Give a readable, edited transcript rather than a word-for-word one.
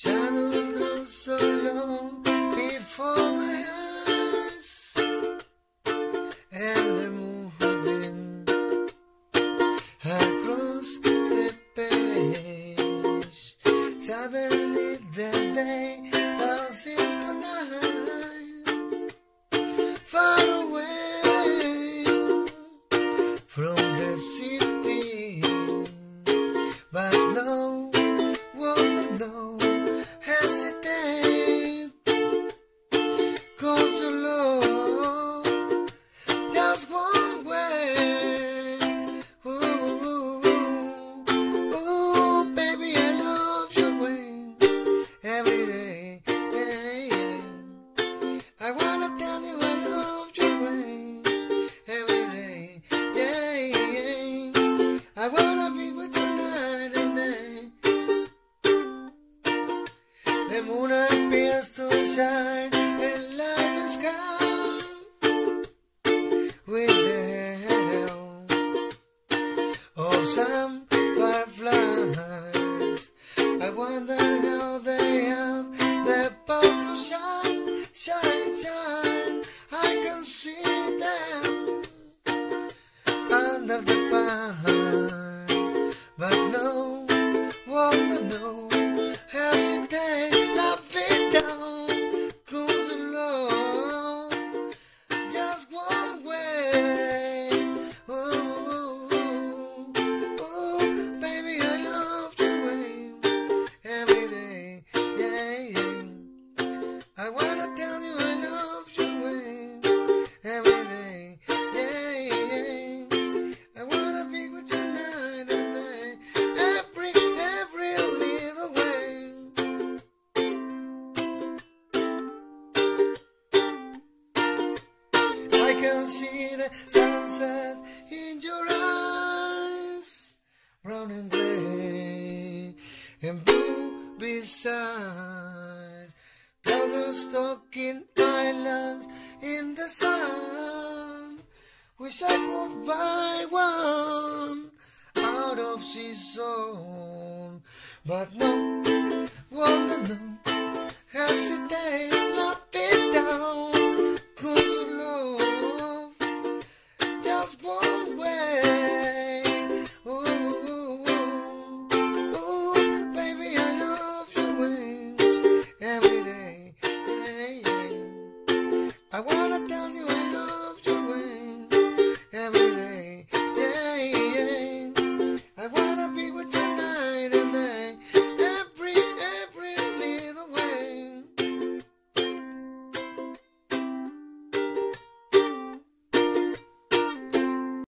Shadows grow so long before my eyes, and they're moving across the page. Suddenly the day falls into night, far away from the city, but no one knows. Hesitate, 'cause your love just one way. Ooh, ooh, ooh, baby, I love your way every day. Yeah. I wanna tell you I love your way every day. Yeah, yeah. I wanna be with you night and day. The moon appears to shine and light the sky with the help of some fireflies. I wonder how they have the power to shine, shine, shine. I can see them under the pine, but no one will know. Hesitate. I wanna tell you I love your way every day. Yeah, yeah, yeah. I wanna be with you night and day, every little way. I can see the sunset in your eyes, brown and gray and blue beside. Clouds stuck in islands in the sun. Wish I could buy one out of season, but no, won't know, hesitate.